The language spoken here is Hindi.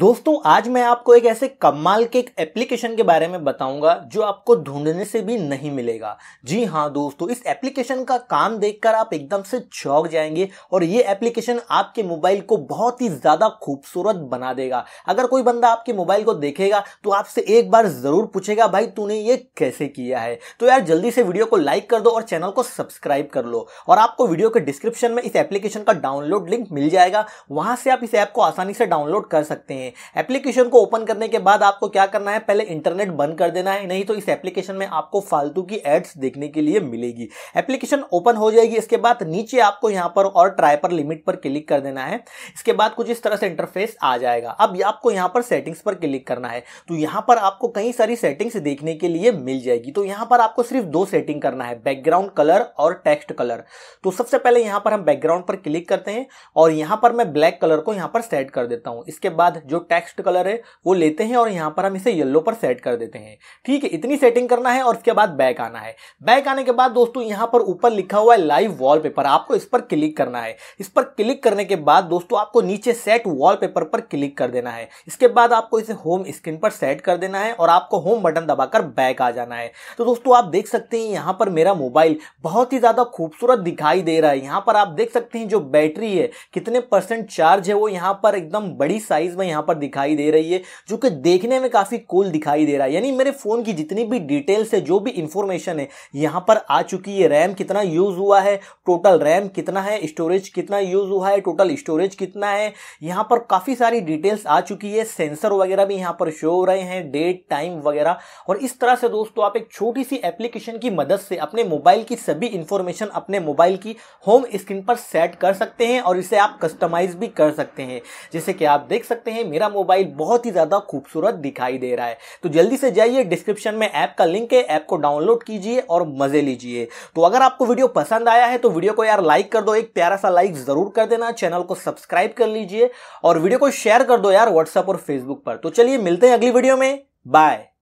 दोस्तों आज मैं आपको एक ऐसे कमाल के एक एप्लीकेशन के बारे में बताऊंगा जो आपको ढूंढने से भी नहीं मिलेगा। जी हाँ दोस्तों, इस एप्लीकेशन का काम देखकर आप एकदम से चौंक जाएंगे और ये एप्लीकेशन आपके मोबाइल को बहुत ही ज्यादा खूबसूरत बना देगा। अगर कोई बंदा आपके मोबाइल को देखेगा तो आपसे एक बार जरूर पूछेगा, भाई तूने ये कैसे किया है। तो यार जल्दी से वीडियो को लाइक कर दो और चैनल को सब्सक्राइब कर लो। और आपको वीडियो के डिस्क्रिप्शन में इस एप्लीकेशन का डाउनलोड लिंक मिल जाएगा, वहां से आप इस ऐप को आसानी से डाउनलोड कर सकते हैं। एप्लीकेशन को ओपन करने के बाद आपको क्या करना है, पहले इंटरनेट बंद कर देना है, नहीं तो इस एप्लीकेशन में आपको फालतू की एड्स देखने के लिए मिलेगी। एप्लीकेशन ओपन हो जाएगी, इसके बाद नीचे आपको यहां पर और ट्राई पर लिमिट पर क्लिक कर देना है। इसके बाद कुछ इस तरह से इंटरफेस आ जाएगा। अब आपको यहां पर सेटिंग्स पर क्लिक करना है, तो यहां पर आपको कई सारी सेटिंग्स देखने के लिए मिल जाएगी। तो यहां पर आपको सिर्फ दो सेटिंग करना है, बैकग्राउंड कलर और टेक्स्ट कलर। तो सबसे पहले यहां पर हम बैकग्राउंड पर क्लिक करते हैं और यहां पर मैं ब्लैक कलर को यहां पर सेट कर देता हूं। इसके बाद जो टेक्स्ट कलर है वो लेते हैं और यहां पर हम इसे येलो पर सेट कर देते हैं। ठीक है, इतनी सेटिंग करना है और इसके बाद बैक आना है। बैक आने के बाद दोस्तों यहां पर ऊपर लिखा हुआ है लाइव वॉलपेपर, आपको इस पर क्लिक करना है। इस पर क्लिक करने के बाद दोस्तों आपको नीचे सेट वॉलपेपर पर क्लिक कर देना है। इसके बाद आपको इसे होम स्क्रीन पर सेट कर देना है और आपको होम बटन दबाकर बैक आ जाना है। तो दोस्तों आप देख सकते हैं यहां पर मेरा मोबाइल बहुत ही ज्यादा खूबसूरत दिखाई दे रहा है। यहां पर आप देख सकते हैं जो बैटरी है, कितने परसेंट चार्ज है, वो यहां पर एकदम बड़ी साइज में यहां पर दिखाई दे रही है, जो कि देखने में काफी कूल दिखाई दे रहा है। यानी मेरे फोन की जितनी भी डिटेल्स है, जो भी इंफॉर्मेशन है, यहां पर आ चुकी है। रैम कितना यूज हुआ है, टोटल रैम कितना है, स्टोरेज कितना यूज हुआ है, टोटल स्टोरेज कितना है, यहां पर काफी सारी डिटेल्स आ चुकी है। सेंसर वगैरह भी यहां पर शो हो रहे हैं, डेट टाइम वगैरह। और इस तरह से दोस्तों आप एक छोटी सी एप्लीकेशन की मदद से अपने मोबाइल की सभी इंफॉर्मेशन अपने मोबाइल की होम स्क्रीन पर सेट कर सकते हैं और इसे आप कस्टमाइज भी कर सकते हैं। जैसे कि आप देख सकते हैं मेरा मोबाइल बहुत ही ज्यादा खूबसूरत दिखाई दे रहा है। तो जल्दी से जाइए, डिस्क्रिप्शन में ऐप का लिंक है, ऐप को डाउनलोड कीजिए और मजे लीजिए। तो अगर आपको वीडियो पसंद आया है तो वीडियो को यार लाइक कर दो, एक प्यारा सा लाइक जरूर कर देना, चैनल को सब्सक्राइब कर लीजिए और वीडियो को शेयर कर दो यार व्हाट्सएप और फेसबुक पर। तो चलिए मिलते हैं अगली वीडियो में, बाय।